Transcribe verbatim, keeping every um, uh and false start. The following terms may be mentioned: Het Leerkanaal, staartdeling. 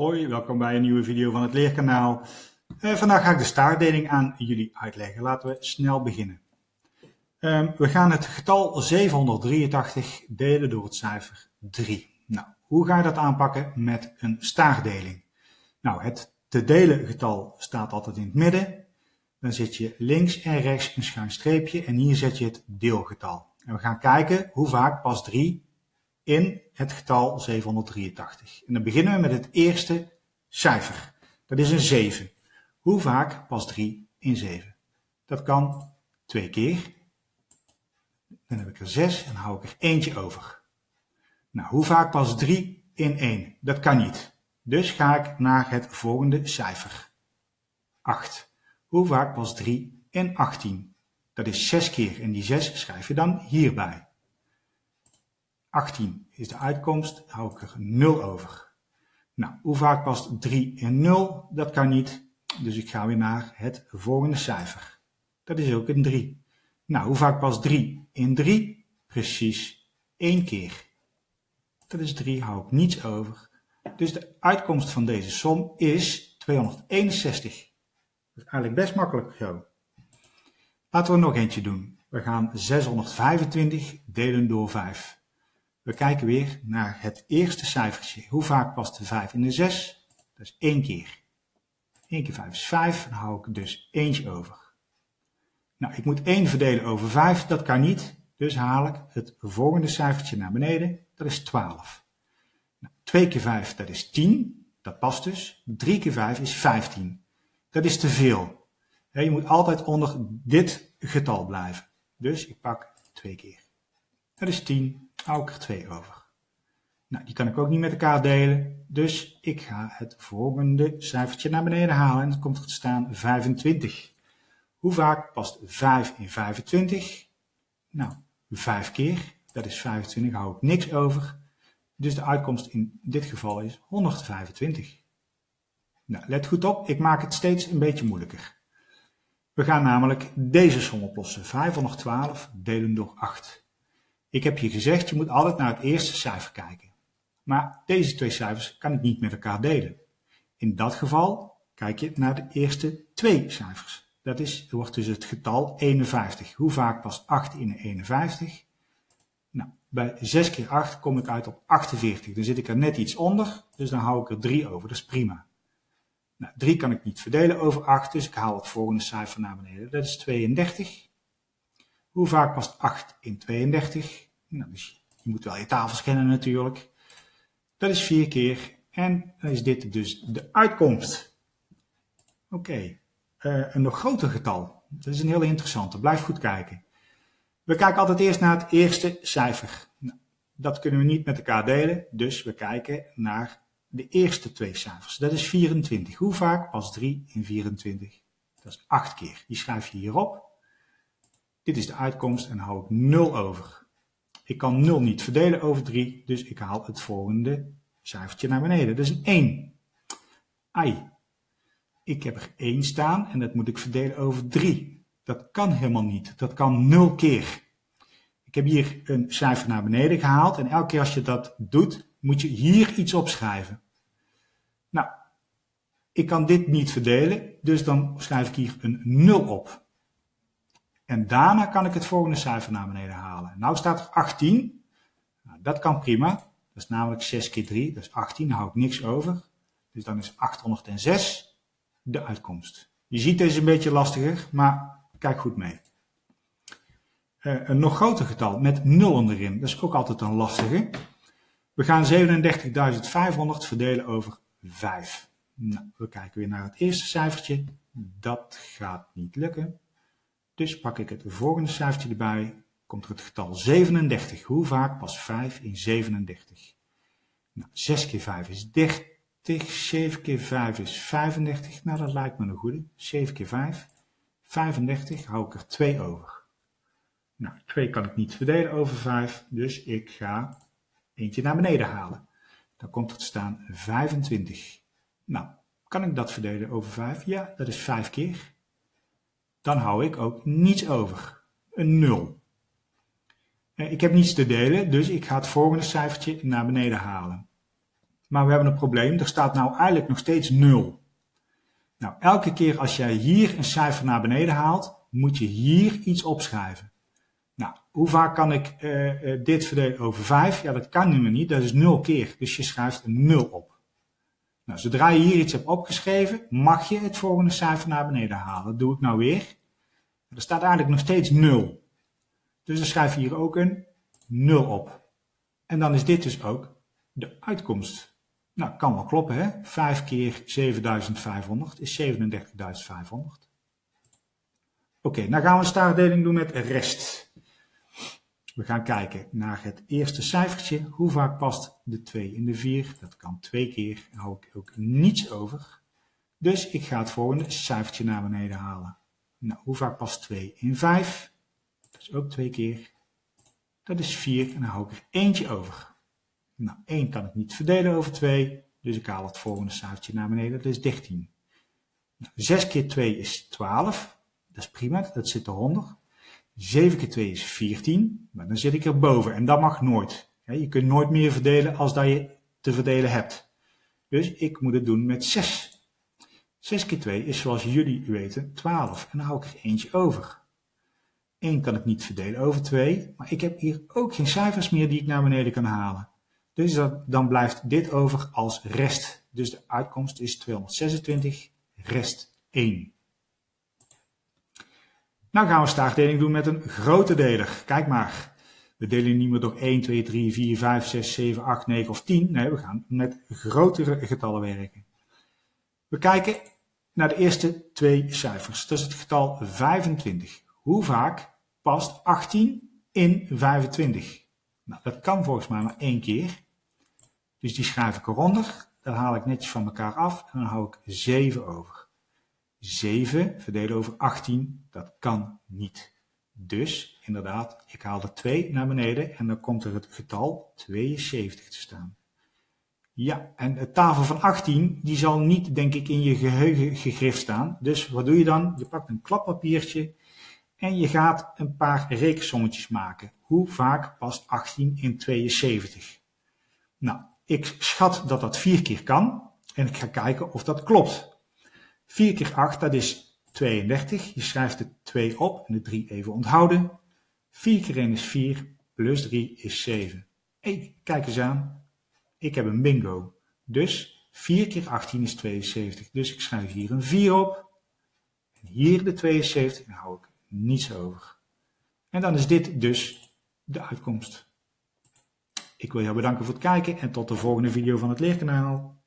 Hoi, welkom bij een nieuwe video van het Leerkanaal. Uh, vandaag ga ik de staartdeling aan jullie uitleggen. Laten we snel beginnen. Um, we gaan het getal zevenhonderddrieëntachtig delen door het cijfer drie. Nou, hoe ga je dat aanpakken met een staartdeling? Nou, het te delen getal staat altijd in het midden. Dan zet je links en rechts een schuin streepje en hier zet je het deelgetal. En we gaan kijken hoe vaak past drie in het getal zevenhonderddrieëntachtig. En dan beginnen we met het eerste cijfer. Dat is een zeven. Hoe vaak past drie in zeven? Dat kan twee keer. Dan heb ik er zes en hou ik er eentje over. Nou, hoe vaak past drie in één? Dat kan niet. Dus ga ik naar het volgende cijfer. acht. Hoe vaak past drie in achttien? Dat is zes keer en die zes schrijf je dan hierbij. achttien is de uitkomst, hou ik er nul over. Nou, hoe vaak past drie in nul? Dat kan niet, dus ik ga weer naar het volgende cijfer. Dat is ook een drie. Nou, hoe vaak past drie in drie? Precies één keer. Dat is drie, hou ik niets over. Dus de uitkomst van deze som is tweehonderdeenenzestig. Dat is eigenlijk best makkelijk zo. Laten we nog eentje doen. We gaan zeshonderdvijfentwintig delen door vijf. We kijken weer naar het eerste cijfertje. Hoe vaak past de vijf in de zes? Dat is één keer. één keer vijf is vijf. Dan hou ik dus eentje over. Nou, ik moet één verdelen over vijf. Dat kan niet. Dus haal ik het volgende cijfertje naar beneden. Dat is twaalf. Nou, twee keer vijf, dat is tien. Dat past dus. drie keer vijf is vijftien. Dat is te veel. Je moet altijd onder dit getal blijven. Dus ik pak twee keer. Dat is tien. Hou ik er twee over. Nou, die kan ik ook niet met elkaar delen. Dus ik ga het volgende cijfertje naar beneden halen. En dan komt er te staan vijfentwintig. Hoe vaak past vijf in vijfentwintig? Nou, vijf keer. Dat is vijfentwintig. Hou ik niks over. Dus de uitkomst in dit geval is honderdvijfentwintig. Nou, let goed op. Ik maak het steeds een beetje moeilijker. We gaan namelijk deze som oplossen. vijfhonderdtwaalf delen door acht. Ik heb je gezegd, je moet altijd naar het eerste cijfer kijken. Maar deze twee cijfers kan ik niet met elkaar delen. In dat geval kijk je naar de eerste twee cijfers. Dat is, dat wordt dus het getal eenenvijftig. Hoe vaak past acht in eenenvijftig? Nou, bij zes keer acht kom ik uit op achtenveertig. Dan zit ik er net iets onder, dus dan hou ik er drie over. Dat is prima. Nou, drie kan ik niet verdelen over acht, dus ik haal het volgende cijfer naar beneden. Dat is tweeëndertig. Hoe vaak past acht in tweeëndertig? Nou, dus je moet wel je tafels kennen natuurlijk. Dat is vier keer. En dan is dit dus de uitkomst. Oké, okay. uh, een nog groter getal. Dat is een heel interessante. Blijf goed kijken. We kijken altijd eerst naar het eerste cijfer. Nou, dat kunnen we niet met elkaar delen. Dus we kijken naar de eerste twee cijfers. Dat is vierentwintig. Hoe vaak past drie in vierentwintig? Dat is acht keer. Die schrijf je hierop. Dit is de uitkomst en hou ik nul over. Ik kan nul niet verdelen over drie, dus ik haal het volgende cijfertje naar beneden. Dat is een één. Ai, ik heb er één staan en dat moet ik verdelen over drie. Dat kan helemaal niet, dat kan nul keer. Ik heb hier een cijfer naar beneden gehaald en elke keer als je dat doet, moet je hier iets opschrijven. Nou, ik kan dit niet verdelen, dus dan schrijf ik hier een nul op. En daarna kan ik het volgende cijfer naar beneden halen. Nou staat er achttien. Nou, dat kan prima. Dat is namelijk zes keer drie. Dat is achttien. Daar hou ik niks over. Dus dan is achthonderdzes de uitkomst. Je ziet deze een beetje lastiger, maar kijk goed mee. Uh, een nog groter getal met nul erin. Dat is ook altijd een lastige. We gaan zevenendertigduizend vijfhonderd verdelen over vijf. Nou, we kijken weer naar het eerste cijfertje. Dat gaat niet lukken. Dus pak ik het volgende cijfertje erbij, komt er het getal zevenendertig. Hoe vaak past vijf in zevenendertig? Nou, zes keer vijf is dertig, zeven keer vijf is vijfendertig. Nou, dat lijkt me een goede. zeven keer vijf, vijfendertig, hou ik er twee over. Nou, twee kan ik niet verdelen over vijf, dus ik ga eentje naar beneden halen. Dan komt er te staan vijfentwintig. Nou, kan ik dat verdelen over vijf? Ja, dat is vijf keer. Dan hou ik ook niets over. Een nul. Ik heb niets te delen, dus ik ga het volgende cijfertje naar beneden halen. maar we hebben een probleem. Er staat nou eigenlijk nog steeds nul. Nou, elke keer als jij hier een cijfer naar beneden haalt, moet je hier iets opschrijven. Nou, hoe vaak kan ik uh, dit verdelen over vijf? Ja, dat kan nu niet, dat is nul keer. Dus je schrijft een nul op. Nou, zodra je hier iets hebt opgeschreven, mag je het volgende cijfer naar beneden halen. Dat doe ik nou weer. Er staat eigenlijk nog steeds nul. Dus dan schrijf je hier ook een nul op. En dan is dit dus ook de uitkomst. Nou, kan wel kloppen, hè? vijf keer zevenduizend vijfhonderd is zevenendertigduizend vijfhonderd. Oké, nou gaan we een staartdeling doen met rest. We gaan kijken naar het eerste cijfertje. Hoe vaak past de twee in de vier? Dat kan twee keer. Daar hou ik ook niets over. Dus ik ga het volgende cijfertje naar beneden halen. Nou, hoe vaak past twee in vijf? Dat is ook twee keer. Dat is vier en dan hou ik er eentje over. Nou, één kan ik niet verdelen over twee, dus ik haal het volgende cijfertje naar beneden, dat is dertien. Nou, zes keer twee is twaalf, dat is prima, dat zit eronder. zeven keer twee is veertien, maar dan zit ik erboven en dat mag nooit. Je kunt nooit meer verdelen als dat je te verdelen hebt. Dus ik moet het doen met zes. zes keer twee is, zoals jullie weten, twaalf. En dan hou ik er eentje over. één kan ik niet verdelen over twee, maar ik heb hier ook geen cijfers meer die ik naar beneden kan halen. Dus dat, dan blijft dit over als rest. Dus de uitkomst is tweehonderdzesentwintig, rest één. Nou gaan we staartdeling doen met een grote deler. Kijk maar, we delen niet meer door één, twee, drie, vier, vijf, zes, zeven, acht, negen of tien. Nee, we gaan met grotere getallen werken. We kijken naar de eerste twee cijfers. Dat is het getal vijfentwintig. Hoe vaak past achttien in vijfentwintig? Nou, dat kan volgens mij maar één keer. Dus die schrijf ik eronder. Dan haal ik netjes van elkaar af en dan hou ik zeven over. zeven verdelen over achttien, dat kan niet. Dus, inderdaad, ik haal er twee naar beneden en dan komt er het getal tweeënzeventig te staan. Ja, en de tafel van achttien, die zal niet, denk ik, in je geheugen gegrift staan. Dus wat doe je dan? Je pakt een klappapiertje en je gaat een paar rekensommetjes maken. Hoe vaak past achttien in tweeënzeventig? Nou, ik schat dat dat vier keer kan en ik ga kijken of dat klopt. vier keer acht, dat is tweeëndertig. Je schrijft de twee op en de drie even onthouden. vier keer één is vier, plus drie is zeven. Hey, kijk eens aan. Ik heb een bingo. Dus vier keer achttien is tweeënzeventig. Dus ik schrijf hier een vier op. En hier de tweeënzeventig. En hou ik niets over. En dan is dit dus de uitkomst. Ik wil jou bedanken voor het kijken en tot de volgende video van het Leerkanaal.